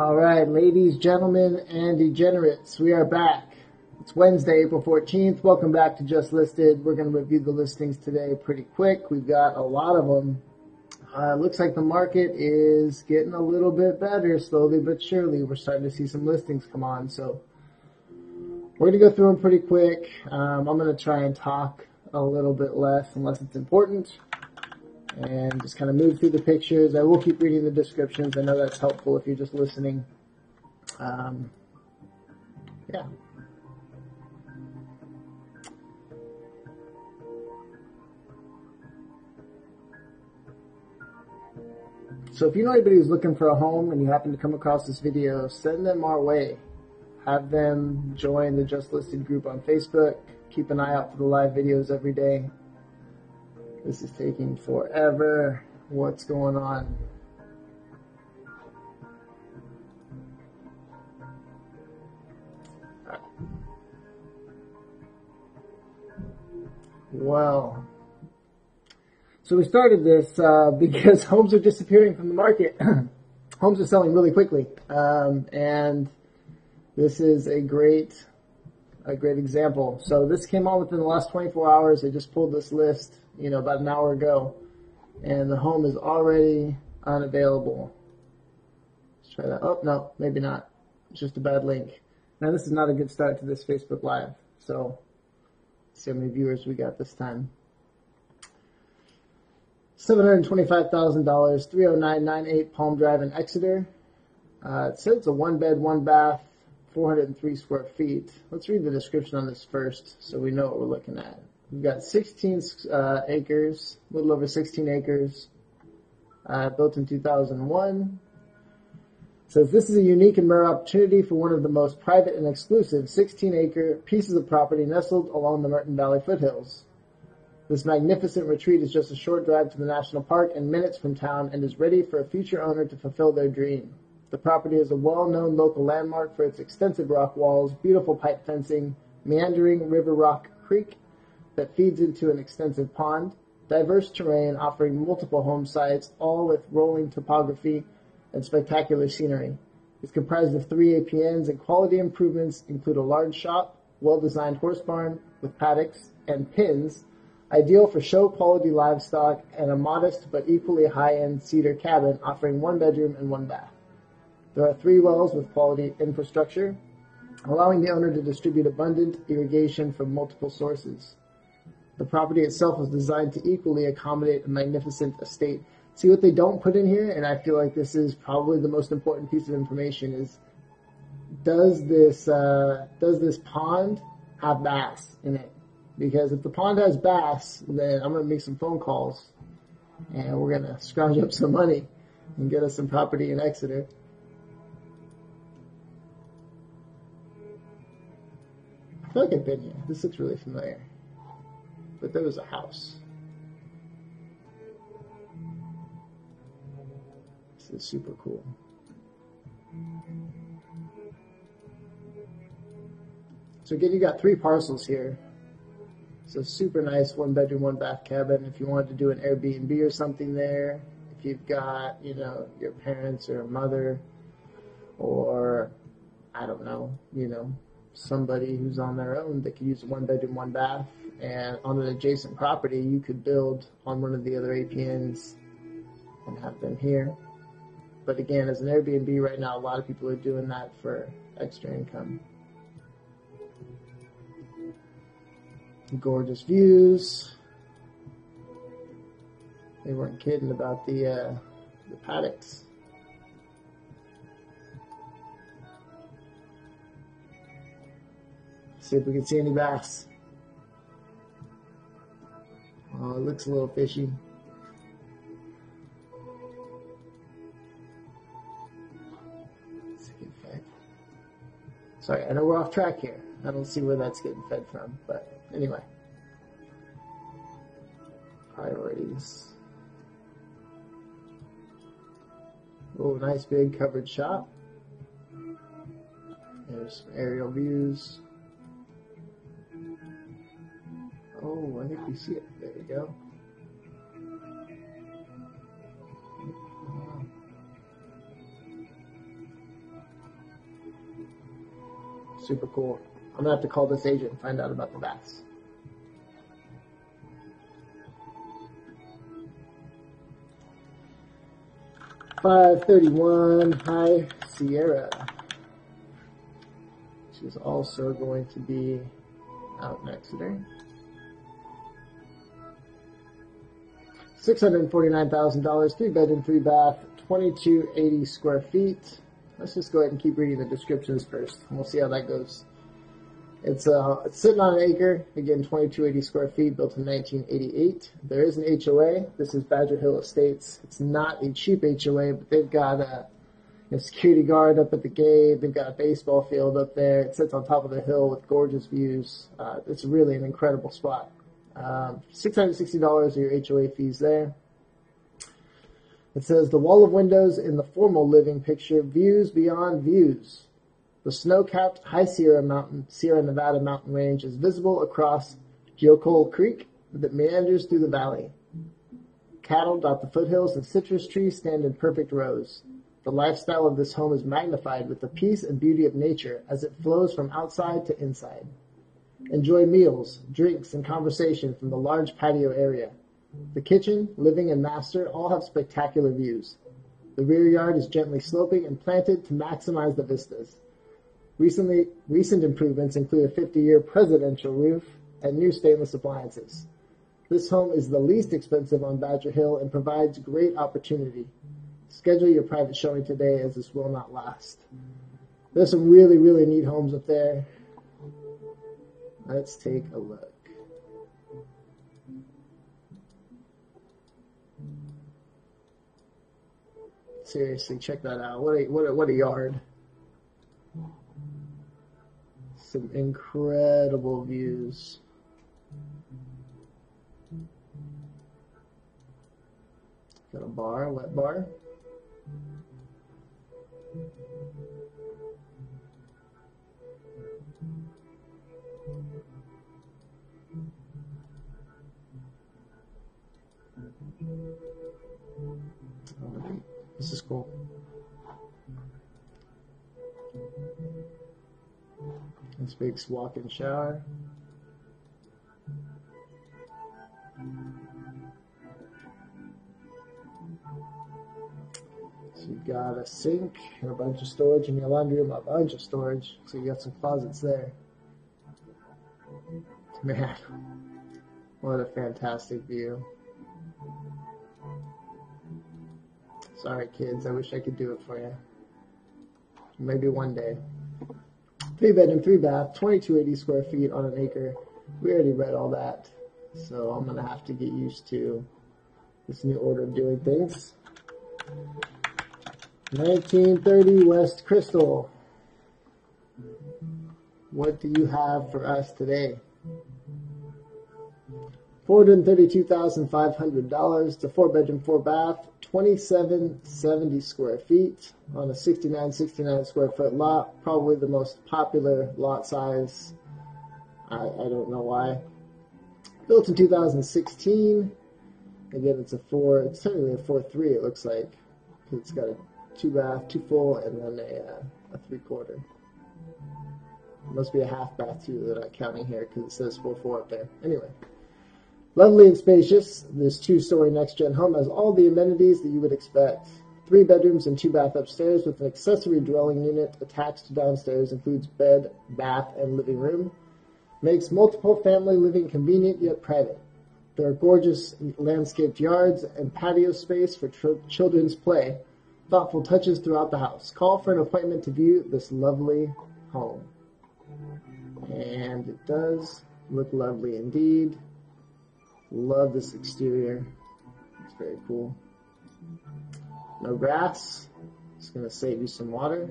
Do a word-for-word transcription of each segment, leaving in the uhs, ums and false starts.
All right, ladies, gentlemen, and degenerates, we are back. It's Wednesday, April fourteenth. Welcome back to Just Listed. We're going to review the listings today pretty quick. We've got a lot of them. Uh, looks like the market is getting a little bit better slowly but surely. We're starting to see some listings come on, so we're going to go through them pretty quick. Um, I'm going to try and talk a little bit less unless it's important, and just kind of move through the pictures. I will keep reading the descriptions. I know that's helpful if you're just listening. Um, yeah. So if you know anybody who's looking for a home and you happen to come across this video, send them our way. Have them join the Just Listed group on Facebook. Keep an eye out for the live videos every day. This is taking forever. What's going on? Well, so we started this uh, because homes are disappearing from the market. Homes are selling really quickly, um, and this is a great, a great example. So this came on within the last twenty-four hours. I just pulled this list, you know, about an hour ago, and the home is already unavailable. Let's try that. Oh, no, maybe not. It's just a bad link. Now, this is not a good start to this Facebook Live, so let's see how many viewers we got this time. seven hundred twenty-five thousand dollars, three oh nine nine eight Palm Drive in Exeter. Uh, it says it's a one-bed, one-bath, four hundred three square feet. Let's read the description on this first so we know what we're looking at. We've got sixteen uh, acres, a little over sixteen acres, uh, built in two thousand one. It says, this is a unique and rare opportunity for one of the most private and exclusive sixteen acre pieces of property nestled along the Merton Valley foothills. This magnificent retreat is just a short drive to the national park and minutes from town and is ready for a future owner to fulfill their dream. The property is a well-known local landmark for its extensive rock walls, beautiful pipe fencing, meandering River Rock Creek that feeds into an extensive pond, diverse terrain offering multiple home sites, all with rolling topography and spectacular scenery. It's comprised of three A P Ns, and quality improvements include a large shop, well-designed horse barn with paddocks and pins, ideal for show-quality livestock, and a modest but equally high-end cedar cabin offering one bedroom and one bath. There are three wells with quality infrastructure, allowing the owner to distribute abundant irrigation from multiple sources. The property itself was designed to equally accommodate a magnificent estate. See what they don't put in here, and I feel like this is probably the most important piece of information, is does this uh, does this pond have bass in it? Because if the pond has bass, then I'm going to make some phone calls, and we're going to scrounge up some money and get us some property in Exeter. I feel like I've been here. This looks really familiar. But there was a house. This is super cool. So again, you got three parcels here. So super nice one bedroom, one bath cabin. If you wanted to do an Airbnb or something there, if you've got, you know, your parents or a mother, or I don't know, you know, somebody who's on their own that could use one bedroom, one bath, and on an adjacent property, you could build on one of the other A P Ns and have them here. But again, as an Airbnb right now, a lot of people are doing that for extra income. Gorgeous views. They weren't kidding about the, uh, the paddocks. See if we can see any bass. Oh, it looks a little fishy. It's getting fed. Sorry, I know we're off track here. I don't see where that's getting fed from, but anyway. Priorities. Oh, nice big covered shop. There's some aerial views. Oh, I think we see it. There we go. super cool. I'm gonna have to call this agent and find out about the bats. five thirty-one High Sierra, which is also going to be out in Exeter. six hundred forty-nine thousand dollars, three bedroom, three bath, twenty-two eighty square feet. Let's just go ahead and keep reading the descriptions first, and we'll see how that goes. It's, uh, it's sitting on an acre, again, twenty-two eighty square feet, built in nineteen eighty-eight. There is an H O A. This is Badger Hill Estates. It's not a cheap H O A, but they've got a, a security guard up at the gate. They've got a baseball field up there. It sits on top of the hill with gorgeous views. Uh, it's really an incredible spot. Um, six hundred sixty dollars of your H O A fees there. It says, the wall of windows in the formal living picture, views beyond views. The snow-capped High Sierra Mountain, Sierra Nevada mountain range is visible across Geocol Creek that meanders through the valley. Cattle dot the foothills and citrus trees stand in perfect rows. The lifestyle of this home is magnified with the peace and beauty of nature as it flows from outside to inside. Enjoy meals, drinks, and conversation from the large patio area. The kitchen, living, and master all have spectacular views. The rear yard is gently sloping and planted to maximize the vistas. Recently, recent improvements include a fifty-year presidential roof and new stainless appliances. This home is the least expensive on Badger Hill and provides great opportunity. Schedule your private showing today, as this will not last. There's some really, really neat homes up there. Let's take a look. Seriously, check that out. What a, what a, what a yard. Some incredible views. Got a bar, a wet bar. Alright, this is cool. This big walk-in shower. So you've got a sink and a bunch of storage in your laundry room, a bunch of storage. So you got some closets there. Man, what a fantastic view. Sorry, kids, I wish I could do it for you. Maybe one day. Three bedroom, three bath, twenty-two eighty square feet on an acre. We already read all that, so I'm gonna have to get used to this new order of doing things. nineteen thirty West Crystal. What do you have for us today? four hundred thirty-two thousand five hundred dollars. It's a four bedroom, four bath, twenty-seven seventy square feet on a sixty-nine sixty-nine square foot lot. Probably the most popular lot size. I, I don't know why. Built in two thousand sixteen. Again, it's a four. It's technically a four three. It looks like, 'cause it's got a two bath, two full, and then a uh, a three quarter. It must be a half bath too. They're not counting here because it says four four up there. Anyway. Lovely and spacious, this two-story next-gen home has all the amenities that you would expect. Three bedrooms and two bath upstairs with an accessory dwelling unit attached downstairs, includes bed, bath, and living room. Makes multiple family living convenient yet private. There are gorgeous landscaped yards and patio space for children's play. Thoughtful touches throughout the house. Call for an appointment to view this lovely home. And it does look lovely indeed. Love this exterior. It's very cool. No grass. It's going to save you some water.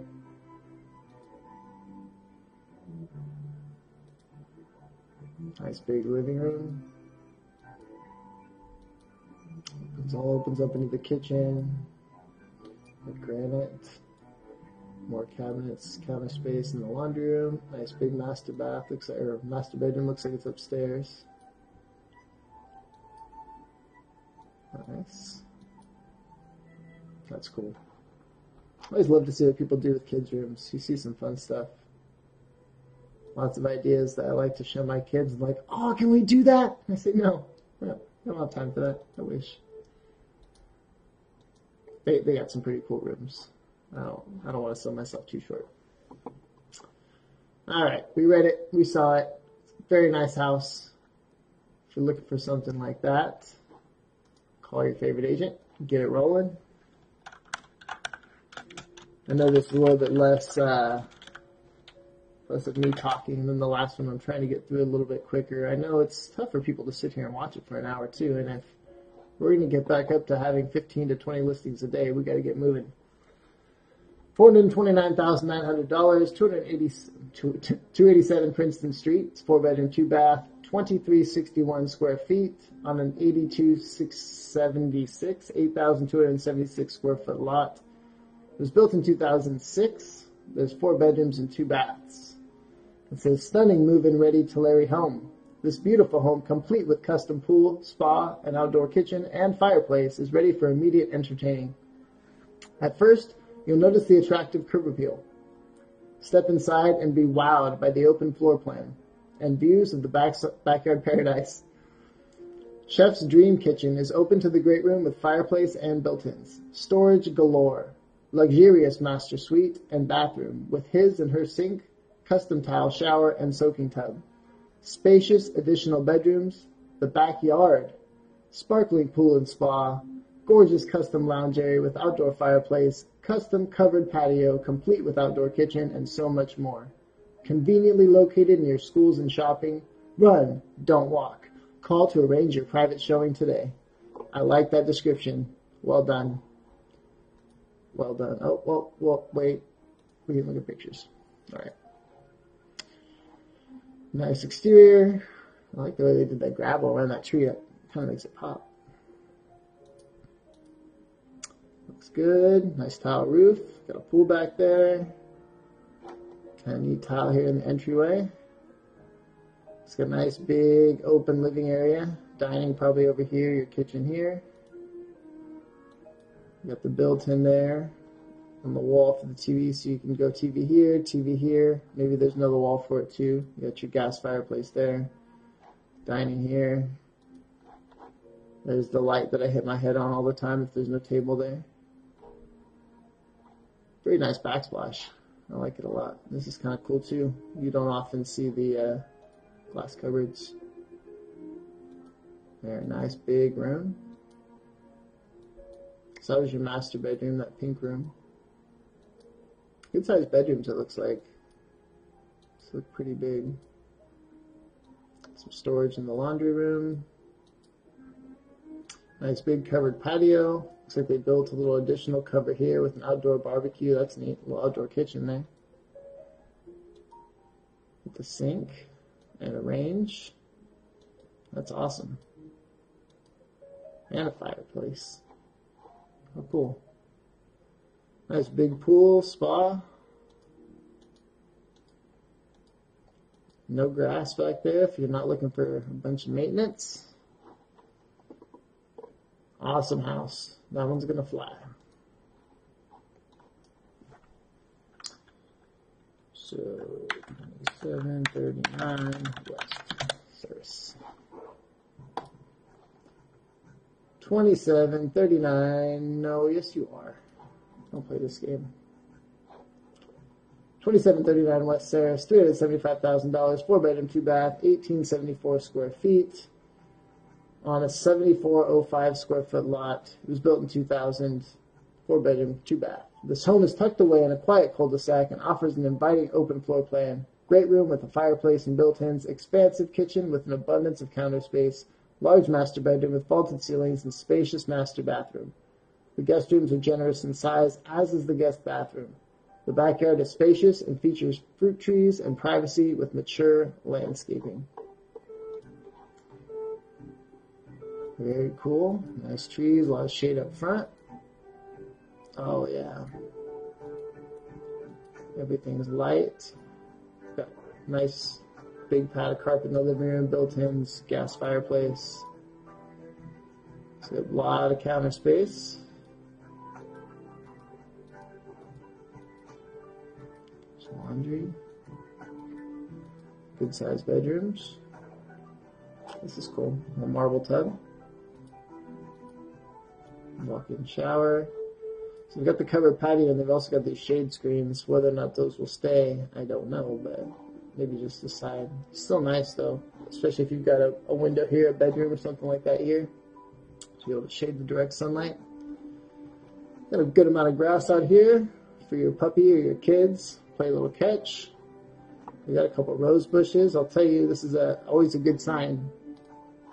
Nice big living room. It all opens up into the kitchen. The granite. More cabinets, cabinet space in the laundry room. Nice big master bath. Looks like, or master bedroom. Looks like it's upstairs. Nice. That's cool. I always love to see what people do with kids' rooms. You see some fun stuff. lots of ideas that I like to show my kids. I'm like, oh, can we do that? And I say, no, no, I don't have time for that. I wish. They, they got some pretty cool rooms. I don't, I don't want to sell myself too short. All right, we read it, we saw it. Very nice house. If you're looking for something like that, call your favorite agent, get it rolling. I know this is a little bit less, uh, less of me talking than the last one. I'm trying to get through it a little bit quicker. I know it's tough for people to sit here and watch it for an hour too, and if we're going to get back up to having fifteen to twenty listings a day, we got to get moving. four hundred twenty-nine thousand nine hundred dollars, two eighty-seven Princeton Street. It's four bedroom, two bath, twenty-three sixty-one square feet on an eighty-two thousand six hundred seventy-six, eight thousand two hundred seventy-six square foot lot. It was built in two thousand six. There's four bedrooms and two baths. It's a stunning move-in ready Tulare home. This beautiful home, complete with custom pool, spa, an outdoor kitchen, and fireplace, is ready for immediate entertaining. At first, you'll notice the attractive curb appeal. Step inside and be wowed by the open floor plan and views of the back, backyard paradise. Chef's dream kitchen is open to the great room with fireplace and built-ins. Storage galore. Luxurious master suite and bathroom with his and her sink, custom tile shower, and soaking tub. Spacious additional bedrooms, the backyard, sparkling pool and spa, gorgeous custom lounge area with outdoor fireplace, custom covered patio complete with outdoor kitchen, and so much more. Conveniently located near schools and shopping. Run, don't walk. Call to arrange your private showing today. I like that description. Well done. Well done. Oh, well, well, wait. We can look at pictures. All right. Nice exterior. I like the way they did that gravel around that tree. That kind of makes it pop. Looks good. Nice tile roof. Got a pool back there. Kind of neat tile here in the entryway. It's got a nice big open living area. Dining probably over here. Your kitchen here. Got the built-in there on the wall for the T V, so you can go T V here, T V here. Maybe there's another wall for it too. You got your gas fireplace there. Dining here. There's the light that I hit my head on all the time if there's no table there. Very nice backsplash. I like it a lot. This is kind of cool too. You don't often see the uh, glass cupboards. Very nice big room. So that was your master bedroom, that pink room. Good sized bedrooms, it looks like. These look pretty big. Some storage in the laundry room. Nice big covered patio. Looks like they built a little additional cover here with an outdoor barbecue. That's neat. A little outdoor kitchen there. With a sink and a range. That's awesome. And a fireplace. How cool. Nice big pool, spa. No grass back there if you're not looking for a bunch of maintenance. Awesome house. That one's gonna fly. So ninety-seven thirty-nine West Service. twenty-seven thirty-nine, no, yes you are. Don't play this game. twenty-seven thirty-nine West Service, three hundred seventy-five thousand dollars, four bedroom, two bath, eighteen seventy-four square feet on a seventy-four oh five square foot lot. It was built in two thousand, four bedroom, two bath. This home is tucked away in a quiet cul-de-sac and offers an inviting open floor plan. Great room with a fireplace and built-ins, expansive kitchen with an abundance of counter space, large master bedroom with vaulted ceilings and spacious master bathroom. The guest rooms are generous in size, as is the guest bathroom. The backyard is spacious and features fruit trees and privacy with mature landscaping. Very cool. Nice trees, a lot of shade up front. Oh yeah. Everything's light. Got nice big pad of carpet in the living room, built-ins, gas fireplace. So a lot of counter space. There's laundry. good sized bedrooms. This is cool. A marble tub. Walk-in shower. So we've got the covered patio, and they've also got these shade screens. Whether or not those will stay, I don't know, but maybe just the side. Still nice though, especially if you've got a, a window here, a bedroom or something like that here, to be able to shade the direct sunlight. Got a good amount of grass out here for your puppy or your kids. Play a little catch. We got a couple rose bushes. I'll tell you, this is a, always a good sign,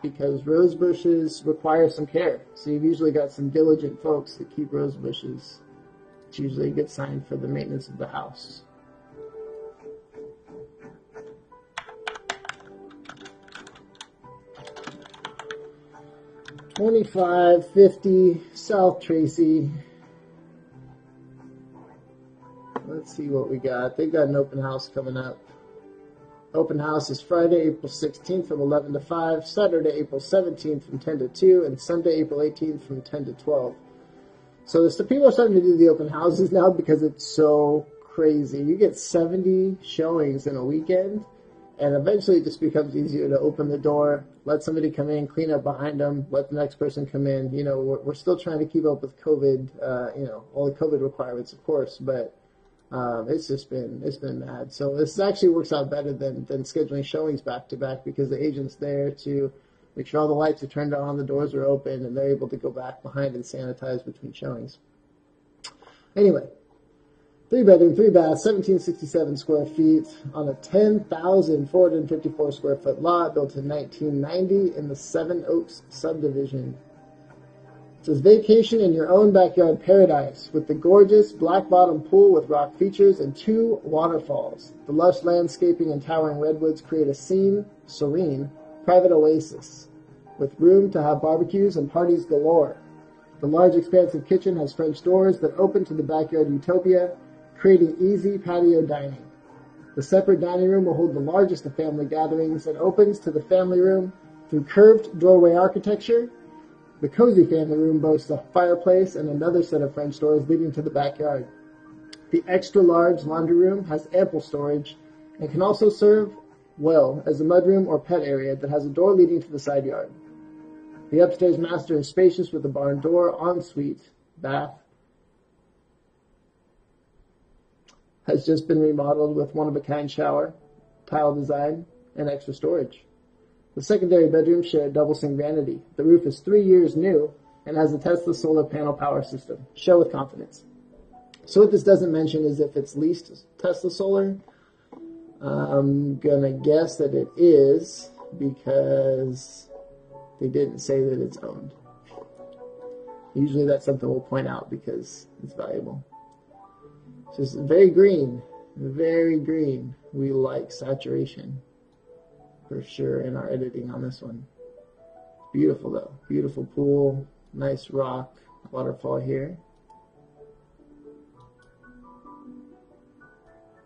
because rose bushes require some care. So you've usually got some diligent folks that keep rose bushes. It's usually a good sign for the maintenance of the house. twenty-five fifty South Tracy. Let's see what we got. They've got an open house coming up. Open house is Friday, April sixteenth from eleven to five, Saturday, April seventeenth from ten to two, and Sunday, April eighteenth from ten to twelve. So the people are starting to do the open houses now because it's so crazy. You get seventy showings in a weekend, and eventually it just becomes easier to open the door, let somebody come in, clean up behind them, let the next person come in. You know, we're, we're still trying to keep up with COVID, uh, you know, all the COVID requirements, of course, but Um, it's just been, it's been mad. So this actually works out better than, than scheduling showings back to back, because the agent's there to make sure all the lights are turned on, the doors are open, and they're able to go back behind and sanitize between showings. Anyway, three bedroom, three bath, seventeen sixty-seven square feet on a ten thousand four hundred fifty-four square foot lot built in nineteen ninety in the Seven Oaks subdivision. It says, vacation in your own backyard paradise with the gorgeous black bottom pool with rock features and two waterfalls. The lush landscaping and towering redwoods create a scene, serene, private oasis with room to have barbecues and parties galore. The large expansive kitchen has French doors that open to the backyard utopia, creating easy patio dining. The separate dining room will hold the largest of family gatherings and opens to the family room through curved doorway architecture. The cozy family room boasts a fireplace and another set of French doors leading to the backyard. The extra-large laundry room has ample storage and can also serve well as a mudroom or pet area that has a door leading to the side yard. The upstairs master is spacious with a barn door, ensuite, bath. Has just been remodeled with one-of-a-kind shower, tile design, and extra storage. The secondary bedrooms share a double sink vanity. The roof is three years new and has a Tesla solar panel power system. Show with confidence. So what this doesn't mention is if it's leased Tesla solar. I'm going to guess that it is, because they didn't say that it's owned. Usually that's something we'll point out because it's valuable. It's just very green. Very green. We like saturation. For sure in our editing on this one. Beautiful though. Beautiful pool, nice rock, waterfall here.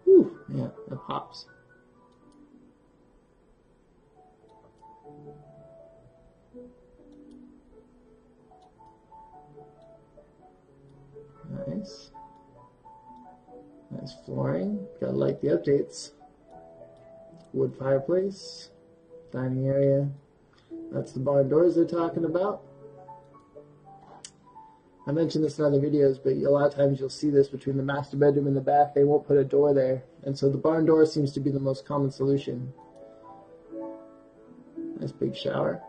Whew, yeah, it pops. Nice. Nice flooring. Gotta like the updates. Wood fireplace. Dining area. That's the barn doors they're talking about. I mentioned this in other videos, but a lot of times you'll see this between the master bedroom and the bath. They won't put a door there. And so the barn door seems to be the most common solution. Nice big shower.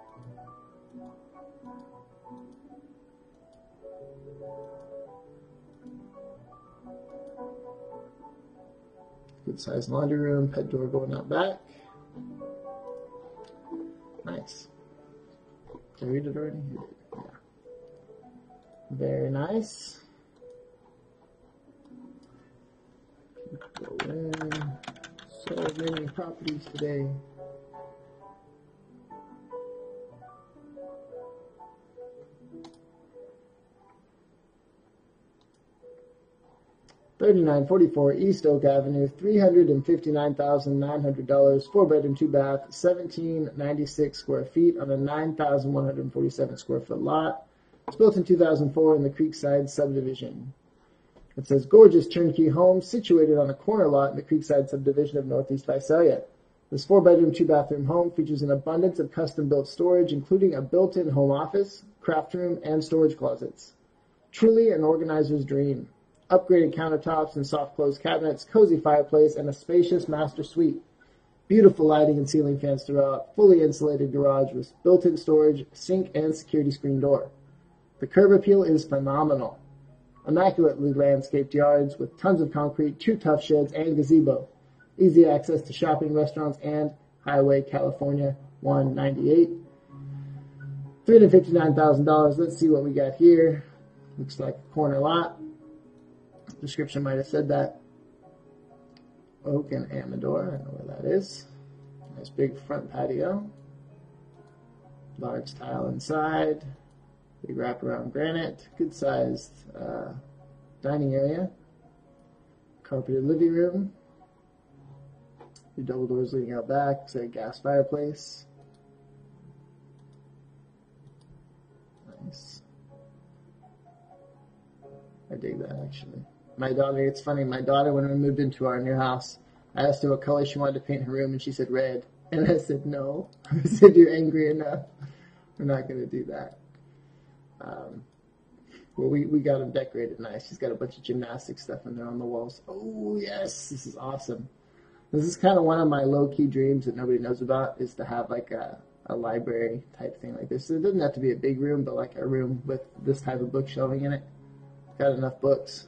Good sized laundry room, pet door going out back. Nice. Did I read it already? Yeah. Very nice. Go in. So many properties today. thirty-nine forty-four East Oak Avenue, three hundred fifty-nine thousand nine hundred dollars, four bedroom, two bath, seventeen ninety-six square feet on a nine thousand one hundred forty-seven square foot lot. It's built in two thousand four in the Creekside subdivision. It says, gorgeous turnkey home situated on a corner lot in the Creekside subdivision of Northeast Visalia. This four-bedroom, two-bathroom home features an abundance of custom-built storage, including a built-in home office, craft room, and storage closets. Truly an organizer's dream. Upgraded countertops and soft-close cabinets, cozy fireplace, and a spacious master suite. Beautiful lighting and ceiling fans throughout, fully insulated garage with built-in storage, sink, and security screen door. The curb appeal is phenomenal. Immaculately landscaped yards with tons of concrete, two tough sheds, and gazebo. Easy access to shopping, restaurants, and Highway California one ninety-eight. three hundred fifty-nine thousand dollars. Let's see what we got here. Looks like a corner lot. Description might have said that. Oak and Amador. I know where that is. Nice big front patio. Large tile inside. Big wraparound granite. Good sized uh, dining area. Carpeted living room. Your double doors leading out back. It's a gas fireplace. Nice. I dig that, actually. My daughter, it's funny, my daughter, when we moved into our new house, I asked her what color she wanted to paint her room, and she said red. And I said, no. I said, you're angry enough. We're not going to do that. Um, well, we, we got them decorated nice. She's got a bunch of gymnastic stuff in there on the walls. Oh, yes, this is awesome. This is kind of one of my low-key dreams that nobody knows about, is to have like a, a library type thing like this. So it doesn't have to be a big room, but like a room with this type of book shelving in it. Got enough books.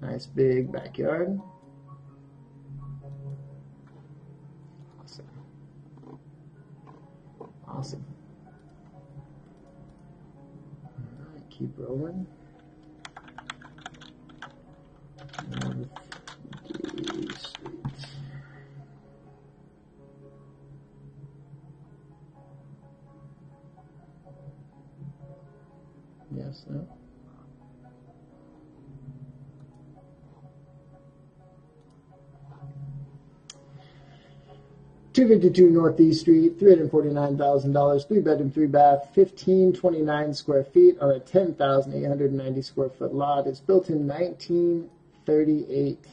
Nice big backyard. Awesome. Awesome. Alright, keep rolling. Yes, no. two fifty-two Northeast Street, three hundred forty-nine thousand dollars, three-bedroom, three-bath, fifteen twenty-nine square feet on a ten thousand eight hundred ninety square foot lot. It's built in nineteen thirty-eight.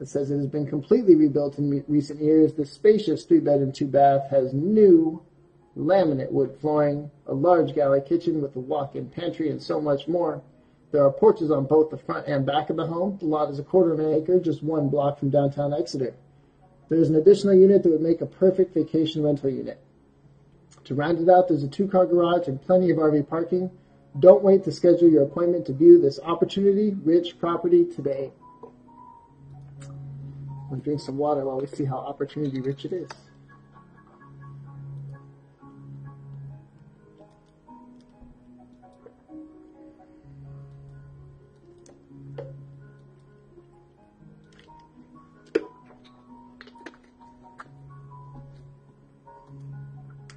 It says it has been completely rebuilt in re recent years. The spacious three-bedroom, two-bath has new laminate wood flooring, a large galley kitchen with a walk-in pantry, and so much more. There are porches on both the front and back of the home. The lot is a quarter of an acre, just one block from downtown Exeter. There is an additional unit that would make a perfect vacation rental unit. To round it out, there's a two-car garage and plenty of R V parking. Don't wait to schedule your appointment to view this opportunity-rich property today. I'm going to drink some water while we see how opportunity-rich it is.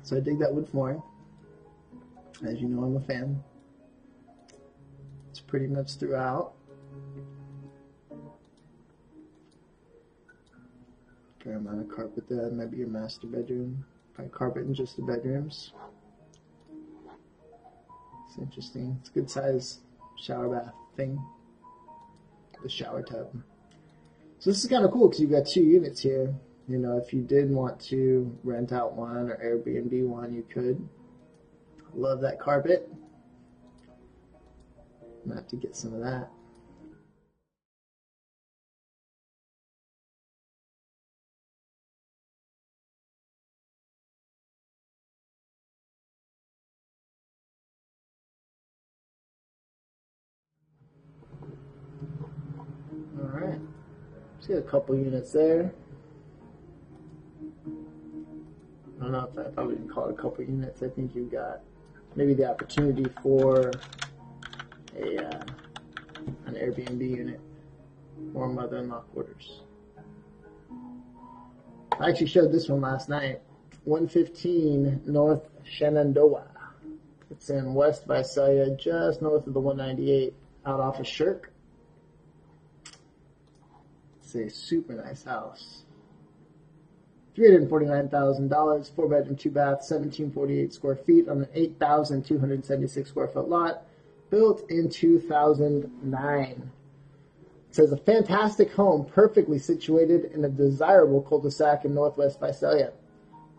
So I dig that wood flooring. As you know, I'm a fan. It's pretty much throughout. Fair amount of carpet there. That might be your master bedroom. Probably carpet in just the bedrooms. It's interesting. It's a good size shower bath thing. The shower tub. So this is kind of cool because you've got two units here. You know, if you did want to rent out one or Airbnb one, you could. Love that carpet. I'm gonna have to get some of that. All right, see a couple units there. I don't know if I probably didn't call it a couple units. I think you've got maybe the opportunity for a uh, an Airbnb unit or mother-in-law quarters. I actually showed this one last night. one fifteen North Shenandoah. It's in West Visalia, just north of the one ninety-eight, out off of Shirk. It's a super nice house. three hundred forty-nine thousand dollars, four bedroom, two bath, seventeen forty-eight square feet on an eight thousand two hundred seventy-six square foot lot, built in two thousand nine. It says, a fantastic home perfectly situated in a desirable cul-de-sac in northwest Visalia.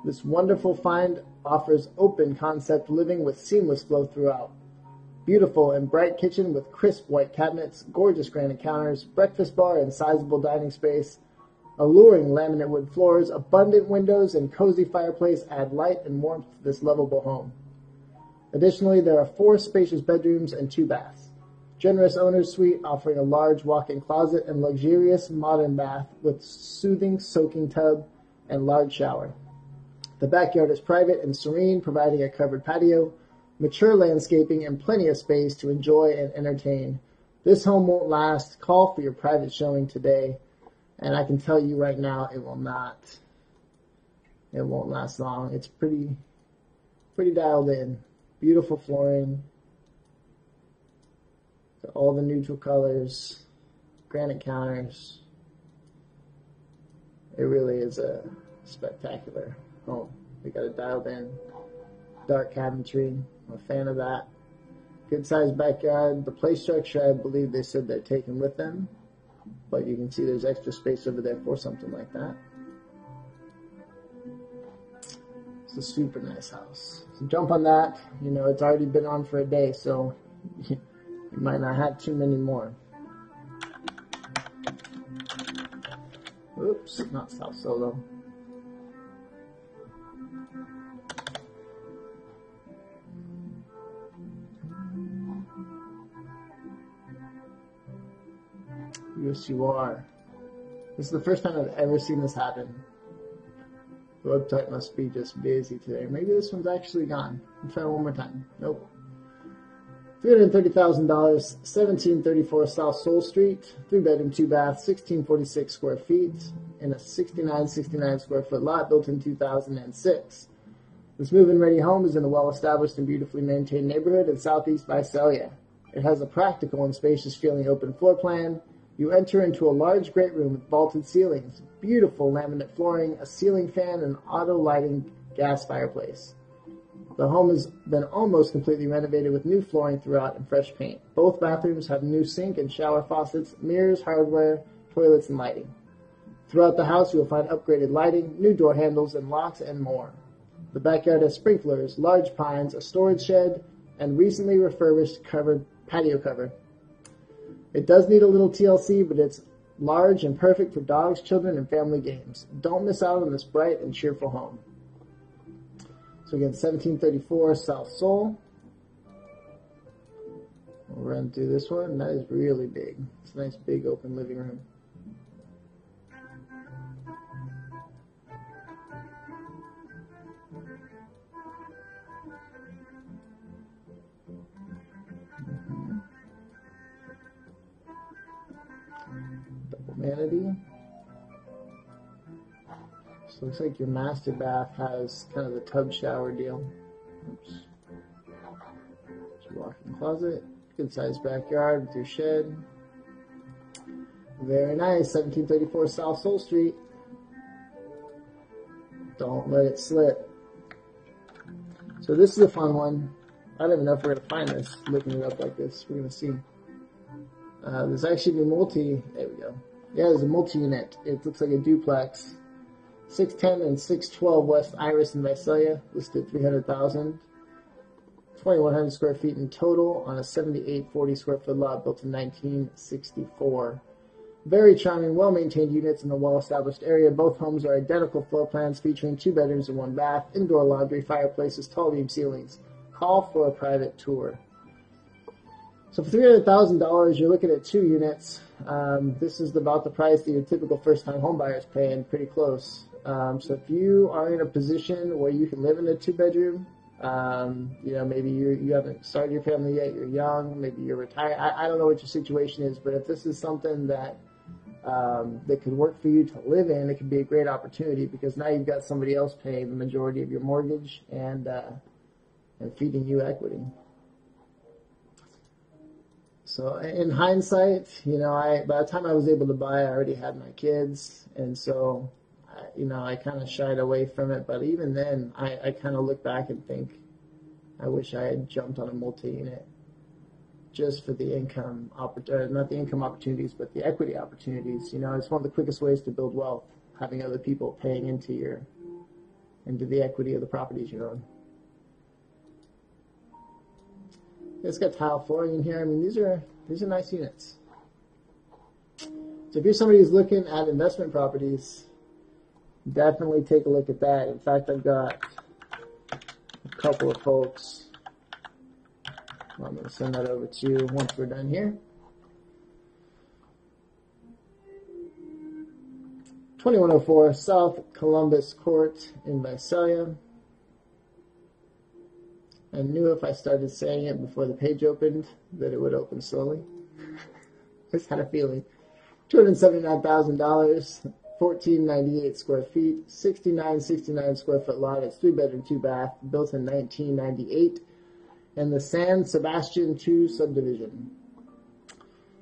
This wonderful find offers open concept living with seamless flow throughout. Beautiful and bright kitchen with crisp white cabinets, gorgeous granite counters, breakfast bar and sizable dining space. Alluring laminate wood floors, abundant windows, and cozy fireplace add light and warmth to this lovable home. Additionally, there are four spacious bedrooms and two baths. Generous owner's suite offering a large walk-in closet and luxurious modern bath with soothing soaking tub and large shower. The backyard is private and serene, providing a covered patio, mature landscaping, and plenty of space to enjoy and entertain. This home won't last. Call for your private showing today. And I can tell you right now, it will not. It won't last long. It's pretty, pretty dialed in. Beautiful flooring. All the neutral colors, granite counters. It really is a spectacular home. We got it dialed in. Dark cabinetry. I'm a fan of that. Good sized backyard. The play structure, I believe they said they're taking with them. But you can see there's extra space over there for something like that. It's a super nice house. So jump on that. You know, it's already been on for a day, so you might not have too many more. Oops, not South Solo. Yes, you are. This is the first time I've ever seen this happen. The website must be just busy today. Maybe this one's actually gone. I'll try one more time. Nope. three hundred thirty thousand dollars, seventeen thirty-four South Soul Street, three bedroom, two bath, sixteen forty-six square feet, in a sixty-nine sixty-nine square foot lot built in two thousand six. This move-in ready home is in a well-established and beautifully maintained neighborhood in southeast Visalia. It has a practical and spacious feeling open floor plan. You enter into a large great room with vaulted ceilings, beautiful laminate flooring, a ceiling fan, and auto lighting gas fireplace. The home has been almost completely renovated with new flooring throughout and fresh paint. Both bathrooms have new sink and shower faucets, mirrors, hardware, toilets, and lighting. Throughout the house, you will find upgraded lighting, new door handles and locks, and more. The backyard has sprinklers, large pines, a storage shed, and recently refurbished covered patio cover. It does need a little T L C, but it's large and perfect for dogs, children, and family games. Don't miss out on this bright and cheerful home. So again, seventeen thirty-four South Soul. We'll run through this one. That is really big. It's a nice big open living room. Vanity. So looks like your master bath has kind of the tub shower deal. Oops. Walk-in closet, good sized backyard with your shed. Very nice, seventeen thirty-four South Soul Street. Don't let it slip. So this is a fun one. I don't even know if we're gonna find this. Looking it up like this, we're gonna see. Uh, there's actually a multi. There we go. Yeah, it's a multi-unit. It looks like a duplex. six ten and six twelve West Iris in Visalia, listed three hundred thousand dollars. twenty-one hundred square feet in total on a seventy-eight forty square foot lot built in nineteen sixty-four. Very charming, well-maintained units in a well-established area. Both homes are identical floor plans featuring two bedrooms and one bath, indoor laundry, fireplaces, tall beam ceilings. Call for a private tour. So for three hundred thousand dollars, you're looking at two units. Um, this is about the price that your typical first-time home buyer is paying, pretty close. Um, so if you are in a position where you can live in a two-bedroom, um, you know, maybe you're, you haven't started your family yet, you're young, maybe you're retired. I, I don't know what your situation is, but if this is something that um, that could work for you to live in, it could be a great opportunity because now you've got somebody else paying the majority of your mortgage and uh, and feeding you equity. So in hindsight, you know, I by the time I was able to buy, I already had my kids, and so, I, you know, I kind of shied away from it. But even then, I, I kind of look back and think, I wish I had jumped on a multi-unit just for the income, uh, not the income opportunities, but the equity opportunities. You know, it's one of the quickest ways to build wealth, having other people paying into your, into the equity of the properties you own. It's got tile flooring in here. I mean, these are, these are nice units. So if you're somebody who's looking at investment properties, definitely take a look at that. In fact, I've got a couple of folks. I'm going to send that over to you once we're done here. twenty-one oh four South Columbus Court in Visalia. I knew if I started saying it before the page opened that it would open slowly. Just had a feeling. two hundred seventy-nine thousand dollars, fourteen ninety-eight square feet, sixty-nine sixty-nine square foot lot. It's three bedroom, two bath, built in nineteen ninety-eight. And the San Sebastian two subdivision. It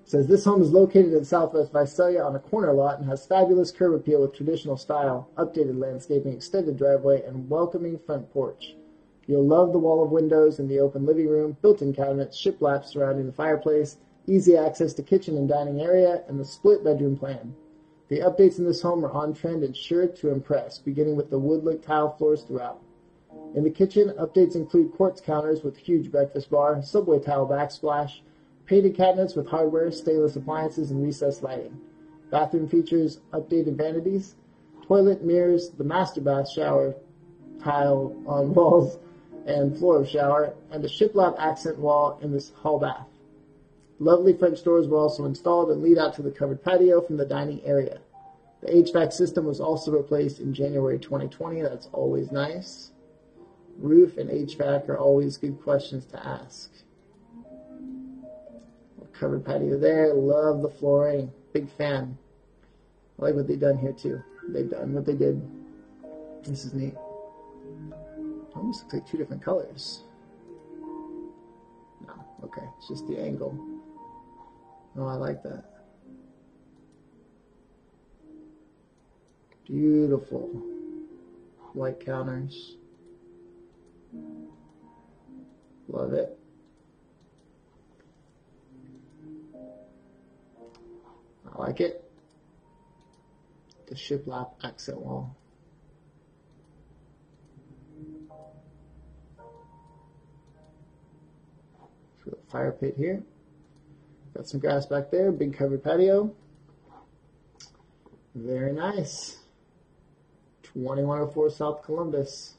says this home is located in southwest Visalia on a corner lot and has fabulous curb appeal with traditional style, updated landscaping, extended driveway, and welcoming front porch. You'll love the wall of windows in the open living room, built-in cabinets, shiplap surrounding the fireplace, easy access to kitchen and dining area, and the split bedroom plan. The updates in this home are on trend and sure to impress, beginning with the wood-look tile floors throughout. In the kitchen, updates include quartz counters with huge breakfast bar, subway tile backsplash, painted cabinets with hardware, stainless appliances, and recessed lighting. Bathroom features updated vanities, toilet mirrors, the master bath shower tile on walls and floor of shower, and a shiplap accent wall in this hall bath. Lovely French doors were also installed and lead out to the covered patio from the dining area. The H V A C system was also replaced in January twenty twenty. That's always nice. Roof and H V A C are always good questions to ask. Covered patio there. Love the flooring. Big fan. I like what they've done here too. They've done what they did. This is neat. Almost looks like two different colors. No, okay. It's just the angle. Oh, I like that. Beautiful. White counters. Love it. I like it. The shiplap accent wall. Fire pit here. Got some grass back there. Big covered patio. Very nice. twenty-one oh four South Columbus.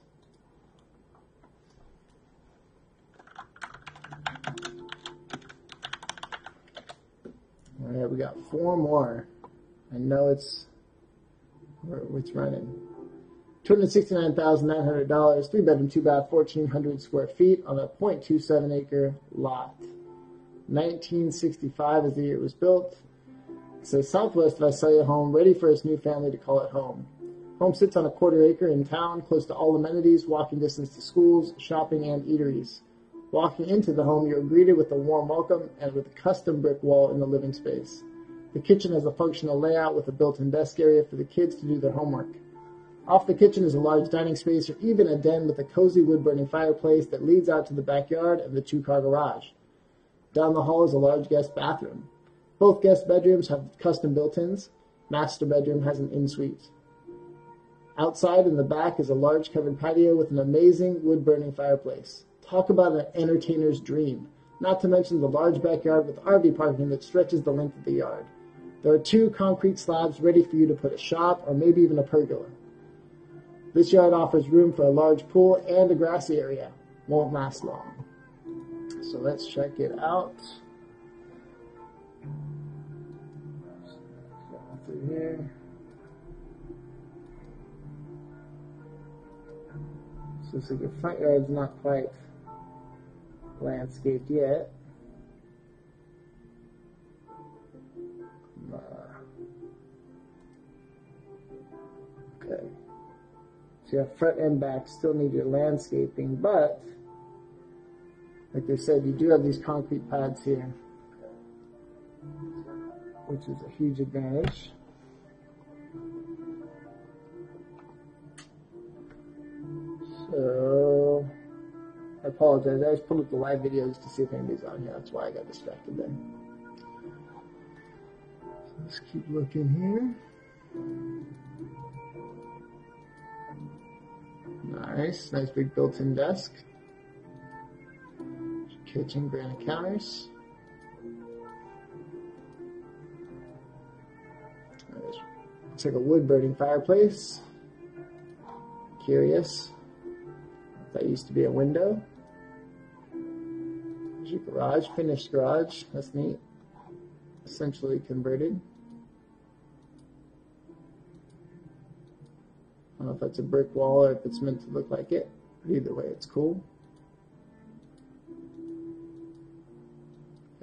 Alright, we got four more. I know it's it's running. two hundred sixty-nine thousand nine hundred dollars, three bedroom, two bath, fourteen hundred square feet on a point two seven acre lot. nineteen sixty-five is the year it was built. It's a southwest Visalia home ready for its new family to call it home. Home sits on a quarter acre in town, close to all amenities, walking distance to schools, shopping, and eateries. Walking into the home, you're greeted with a warm welcome and with a custom brick wall in the living space. The kitchen has a functional layout with a built-in desk area for the kids to do their homework. Off the kitchen is a large dining space or even a den with a cozy wood-burning fireplace that leads out to the backyard and the two-car garage. Down the hall is a large guest bathroom. Both guest bedrooms have custom built-ins. Master bedroom has an in-suite. Outside in the back is a large covered patio with an amazing wood-burning fireplace. Talk about an entertainer's dream, not to mention the large backyard with R V parking that stretches the length of the yard. There are two concrete slabs ready for you to put a shop or maybe even a pergola. This yard offers room for a large pool and a grassy area. Won't last long. So let's check it out. Go through here. So looks like your front yard's not quite landscaped yet. Uh, okay. So your front and back still need your landscaping, but like I said, you do have these concrete pads here, which is a huge advantage. So I apologize. I was pulling up the live videos to see if anybody's on here. That's why I got distracted then. Let's keep looking here. Nice, nice big built-in desk. Kitchen, granite counters. Looks like a wood burning fireplace. Curious. That used to be a window. There's your garage, finished garage. That's neat. Essentially converted. I don't know if that's a brick wall or if it's meant to look like it. But either way, it's cool.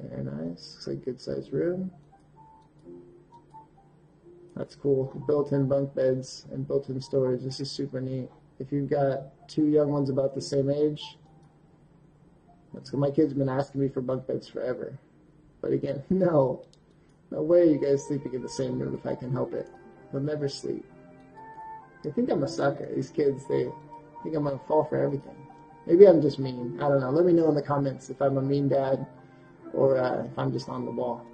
Very nice. Looks like a good sized room. That's cool. Built-in bunk beds and built-in storage. This is super neat. If you've got two young ones about the same age, that's my kids have been asking me for bunk beds forever. But again, no. No way are you guys sleeping in the same room if I can help it. They'll never sleep. They think I'm a sucker. These kids, they think I'm going to fall for everything. Maybe I'm just mean. I don't know. Let me know in the comments if I'm a mean dad or uh, if I'm just on the ball.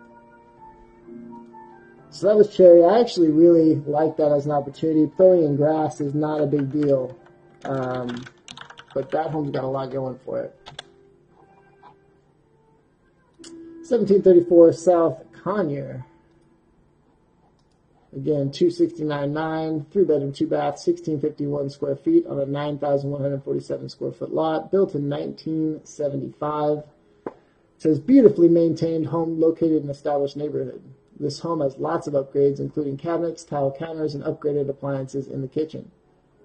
So that was cherry. I actually really like that as an opportunity. Throwing in grass is not a big deal, um, but that home's got a lot going for it. seventeen thirty-four South Conyer. Again, two sixty-nine nine, three bedroom, two bath, sixteen fifty-one square feet on a nine thousand one hundred forty-seven square foot lot, built in nineteen seventy-five. It says beautifully maintained home located in an established neighborhood. This home has lots of upgrades, including cabinets, tile counters, and upgraded appliances in the kitchen.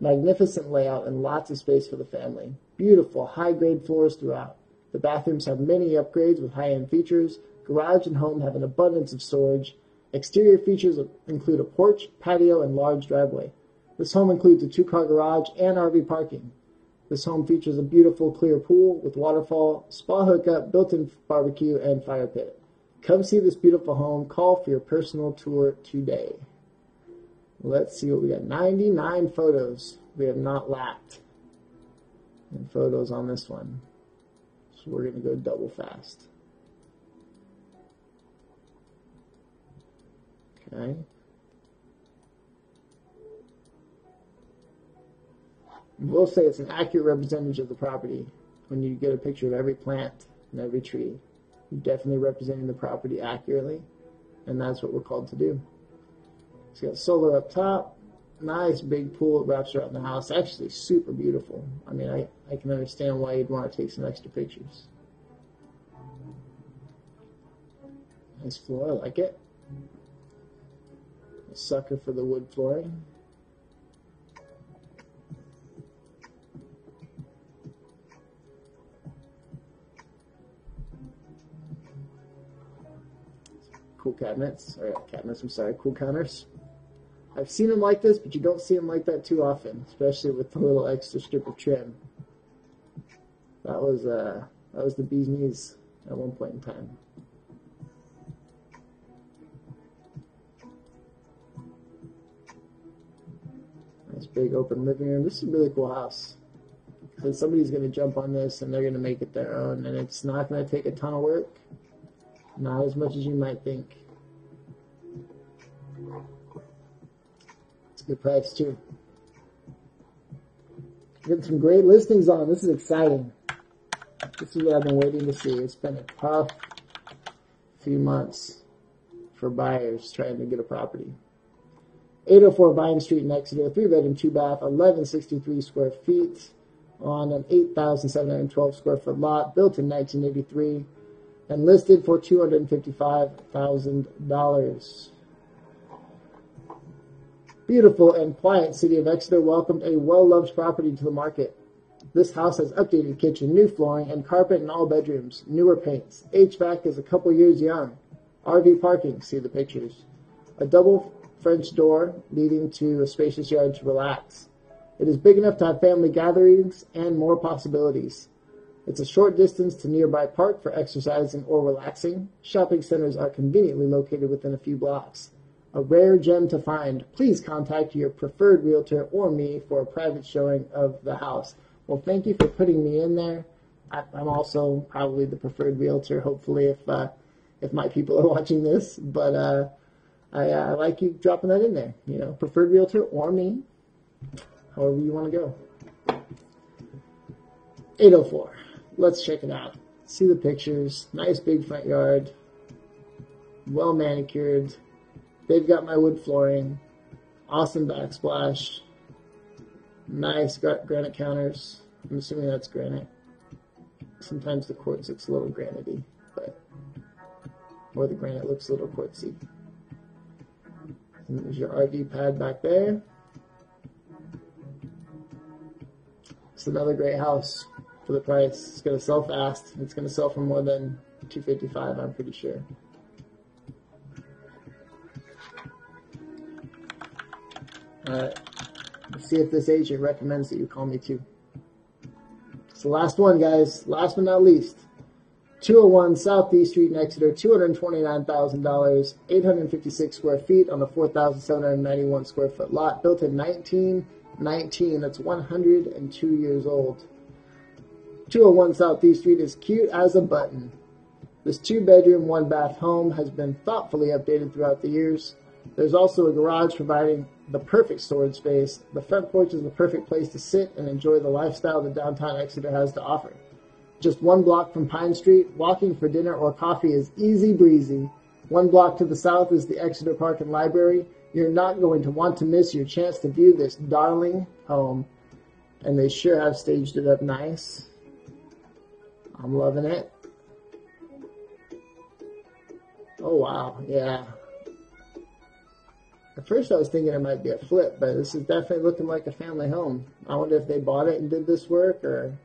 Magnificent layout and lots of space for the family. Beautiful, high-grade floors throughout. The bathrooms have many upgrades with high-end features. Garage and home have an abundance of storage. Exterior features include a porch, patio, and large driveway. This home includes a two-car garage and R V parking. This home features a beautiful, clear pool with waterfall, spa hookup, built-in barbecue, and fire pit. Come see this beautiful home. Call for your personal tour today. Let's see what we got. ninety-nine photos. We have not lacked in photos on this one. So we're going to go double fast. Okay. We'll say it's an accurate representation of the property when you get a picture of every plant and every tree. Definitely representing the property accurately, and that's what we're called to do. It's got solar up top, nice big pool that wraps around the house. Actually super beautiful. I mean, I, I can understand why you'd want to take some extra pictures. Nice floor, I like it. A sucker for the wood flooring. Cool cabinets, or cabinets, I'm sorry, cool counters. I've seen them like this, but you don't see them like that too often, especially with the little extra strip of trim. That was, uh, that was the bee's knees at one point in time. Nice big open living room. This is a really cool house. Because somebody's going to jump on this and they're going to make it their own, and it's not going to take a ton of work. Not as much as you might think. It's a good price, too. Getting some great listings on. This is exciting. This is what I've been waiting to see. It's been a tough few months for buyers trying to get a property. eight oh four Vine Street in Exeter, three-bedroom, two-bath, eleven sixty-three square feet on an eight thousand seven hundred twelve square foot lot, built in nineteen eighty-three. And listed for two hundred fifty-five thousand dollars. Beautiful and quiet city of Exeter welcomed a well-loved property to the market. This house has updated kitchen, new flooring, and carpet in all bedrooms, newer paints. H V A C is a couple years young. R V parking, see the pictures. A double French door leading to a spacious yard to relax. It is big enough to have family gatherings and more possibilities. It's a short distance to nearby park for exercising or relaxing. Shopping centers are conveniently located within a few blocks. A rare gem to find. Please contact your preferred realtor or me for a private showing of the house. Well, thank you for putting me in there. I, I'm also probably the preferred realtor, hopefully, if uh, if my people are watching this. But uh, I, I like you dropping that in there, you know, preferred realtor or me, however you want to go. eight oh four. Let's check it out. See the pictures. Nice big front yard. Well manicured. They've got my wood flooring. Awesome backsplash. Nice granite counters. I'm assuming that's granite. Sometimes the quartz looks a little granity, but or the granite looks a little quartzy. And there's your R V pad back there. It's another great house for the price. It's going to sell fast. It's going to sell for more than two fifty-five, I'm pretty sure. All right. Let's see if this agent recommends that you call me too. It's the last one, guys. Last but not least. two oh one Southeast Street in Exeter, two hundred twenty-nine thousand dollars, eight hundred fifty-six square feet on a four thousand seven hundred ninety-one square foot lot, built in nineteen nineteen. That's one hundred two years old. two oh one Southeast Street is cute as a button. This two-bedroom, one-bath home has been thoughtfully updated throughout the years. There's also a garage providing the perfect storage space. The front porch is the perfect place to sit and enjoy the lifestyle that downtown Exeter has to offer. Just one block from Pine Street, walking for dinner or coffee is easy breezy. One block to the south is the Exeter Park and Library. You're not going to want to miss your chance to view this darling home. And they sure have staged it up nice. I'm loving it. Oh, wow. Yeah. At first I was thinking it might be a flip, but this is definitely looking like a family home. I wonder if they bought it and did this work, or...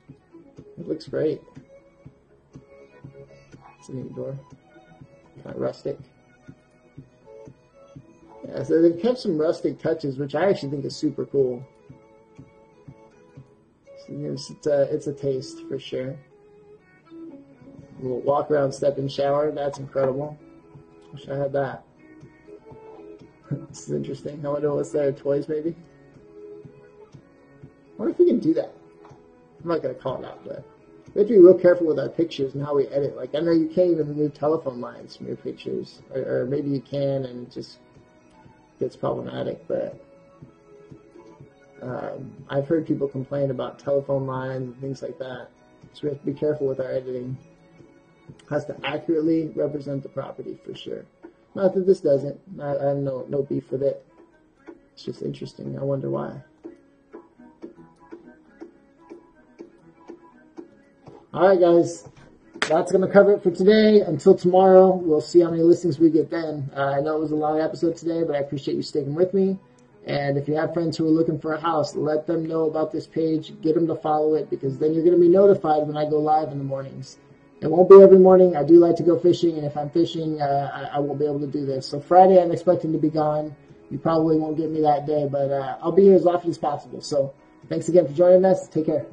It looks great. It's a neat door. Kind of rustic. Yeah, so they've kept some rustic touches, which I actually think is super cool. So it's, it's, a, it's a taste, for sure. A little walk around, step in, shower. That's incredible. Wish I had that. This is interesting. I wonder what's there. Toys, maybe? I wonder if we can do that. I'm not going to call it out, but we have to be real careful with our pictures and how we edit. Like, I know you can't even remove telephone lines from your pictures. Or, or maybe you can, and it just gets problematic. But um, I've heard people complain about telephone lines and things like that. So we have to be careful with our editing. It has to accurately represent the property, for sure. Not that this doesn't. I, I have no, no beef with it. It's just interesting. I wonder why. Alright guys, that's going to cover it for today. Until tomorrow, we'll see how many listings we get then. Uh, I know it was a long episode today, but I appreciate you sticking with me. And if you have friends who are looking for a house, let them know about this page. Get them to follow it, because then you're going to be notified when I go live in the mornings. It won't be every morning. I do like to go fishing, and if I'm fishing, uh, I, I won't be able to do this. So Friday, I'm expecting to be gone. You probably won't get me that day, but uh, I'll be here as often as possible. So thanks again for joining us. Take care.